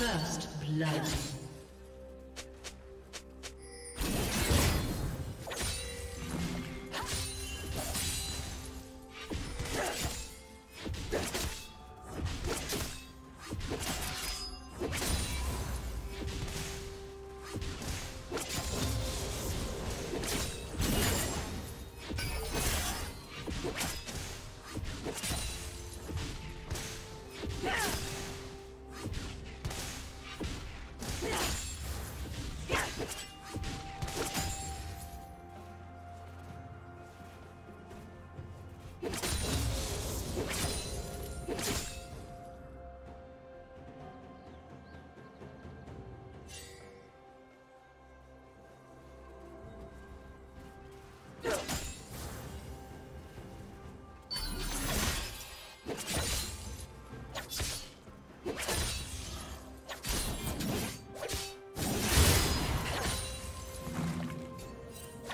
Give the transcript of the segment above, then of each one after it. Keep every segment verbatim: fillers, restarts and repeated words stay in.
First blood.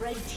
Red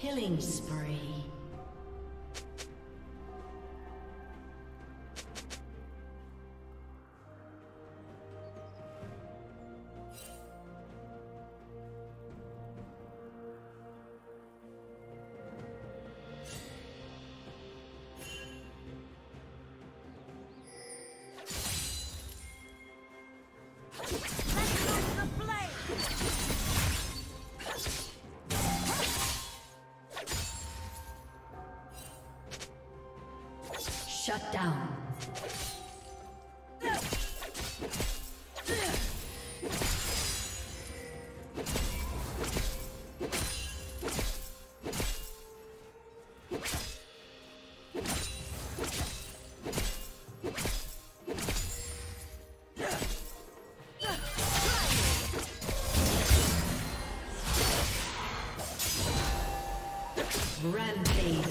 Killing spree. Shut down. Rampage.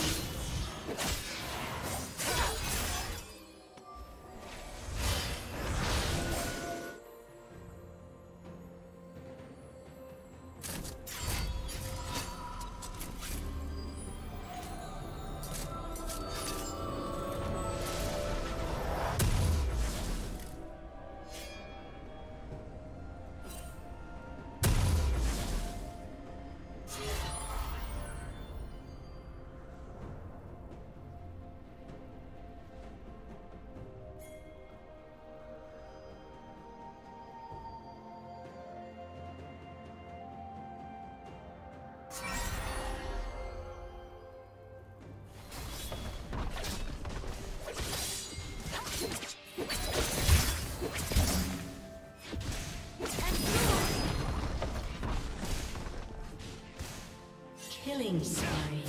Killing spree.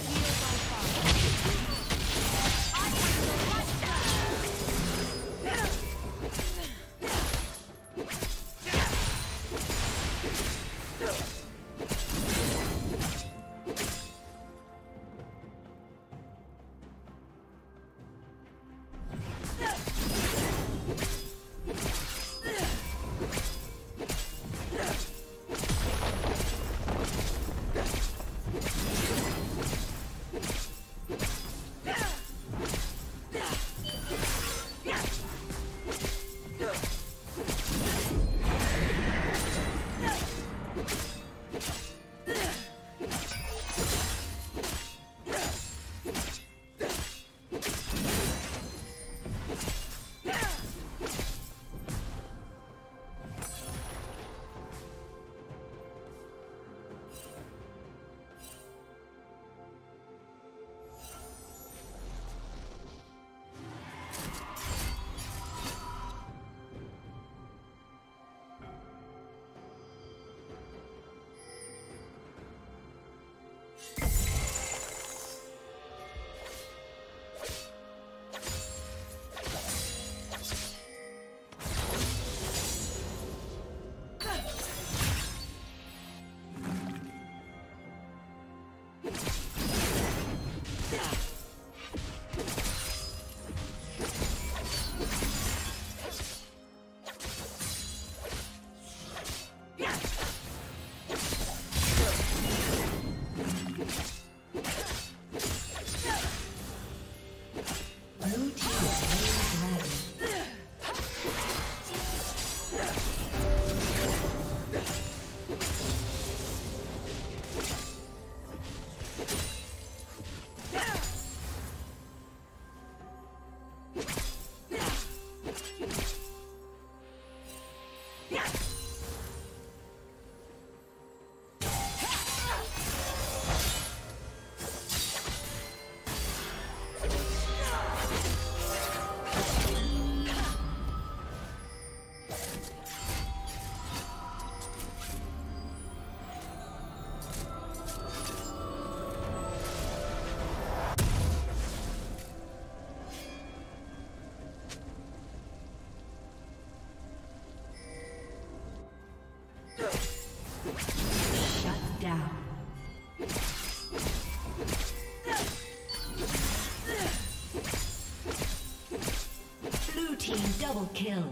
Double kill.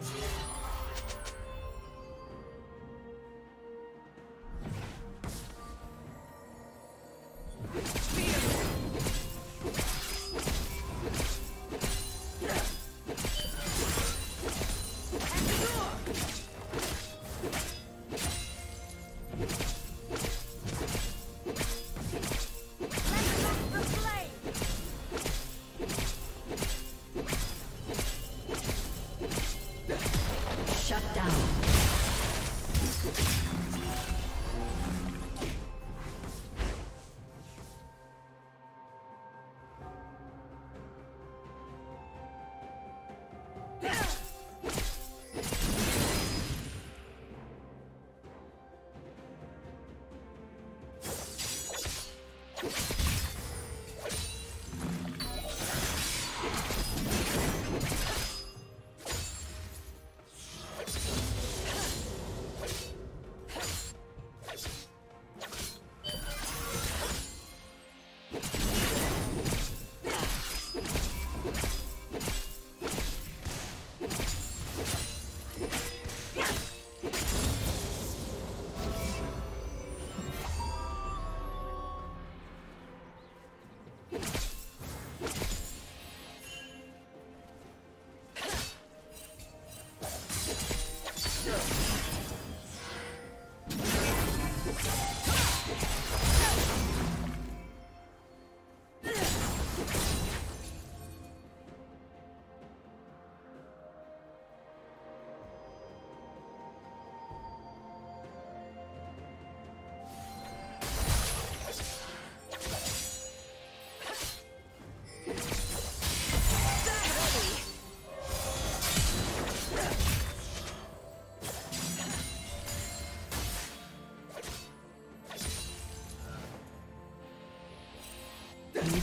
Your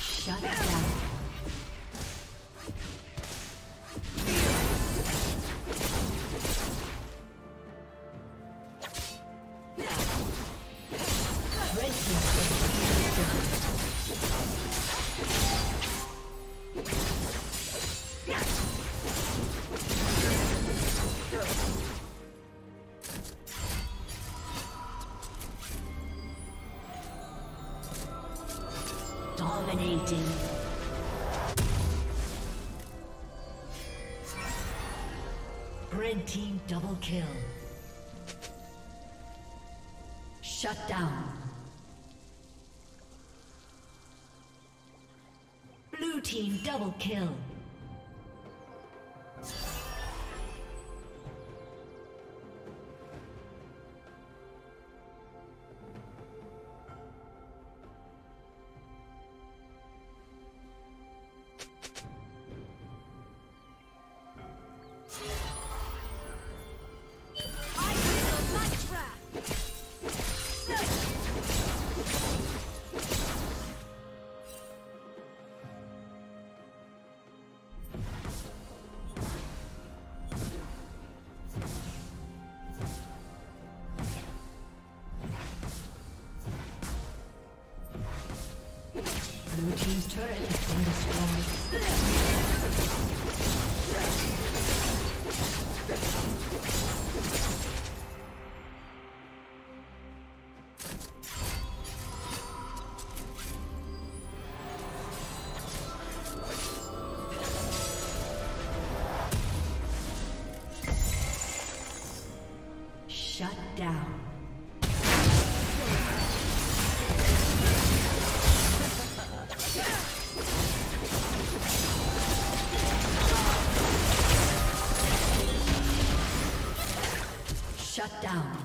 Shut down. Dominating. Red team double kill. Shut down. Blue team double kill. Blue team's turret has been destroyed. Shut down. Down.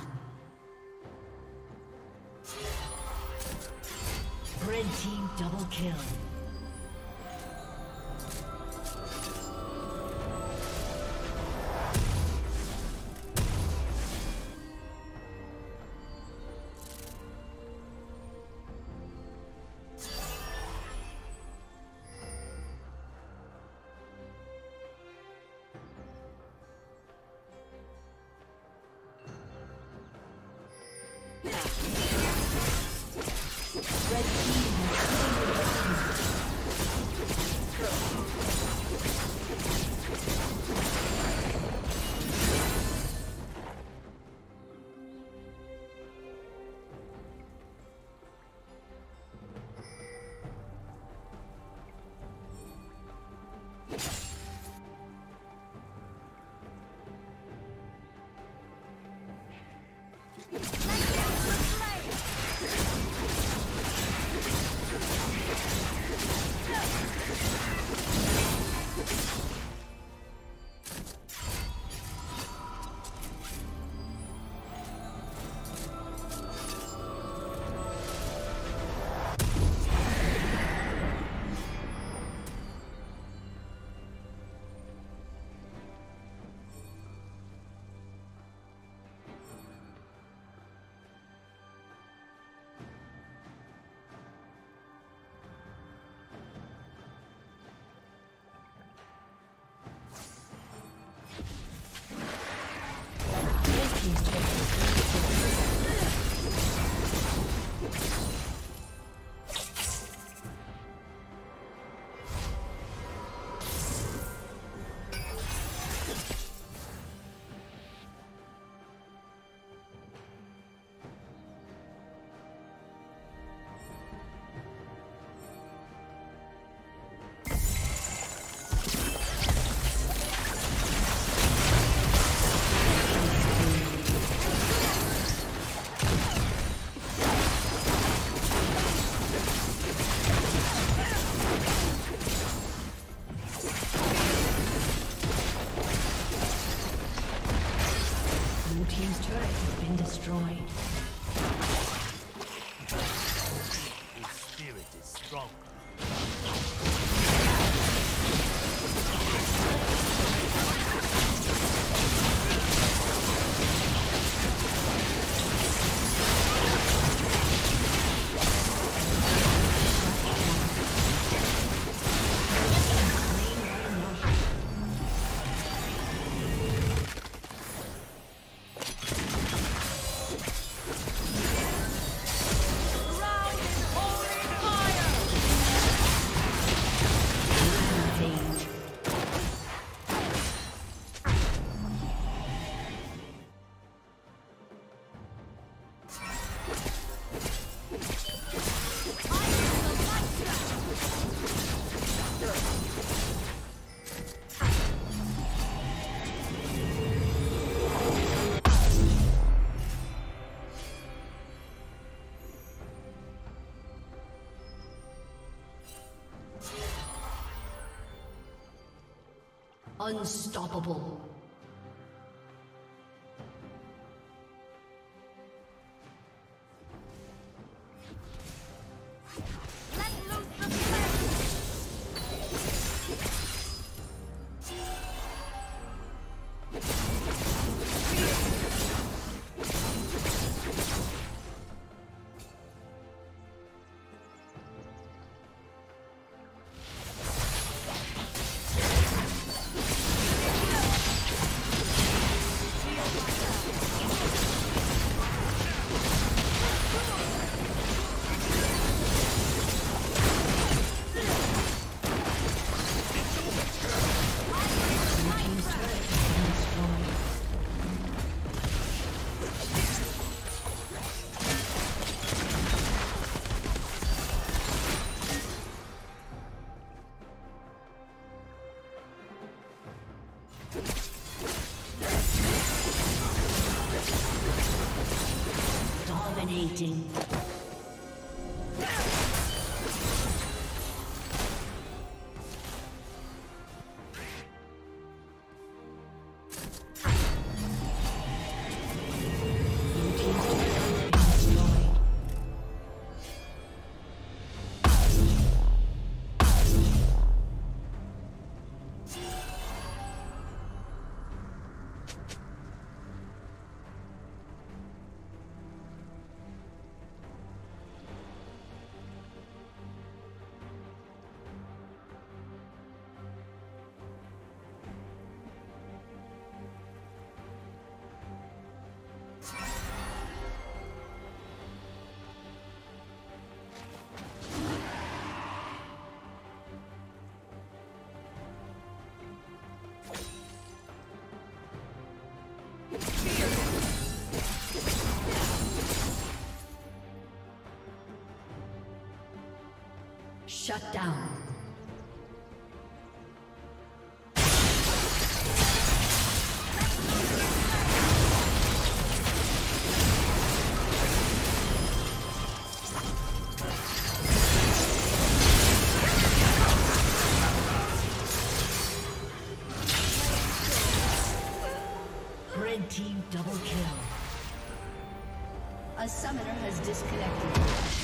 Red team double kill. Let's go to play! wrong. Unstoppable. Dominating. Shut down. Red team double kill. A summoner has disconnected.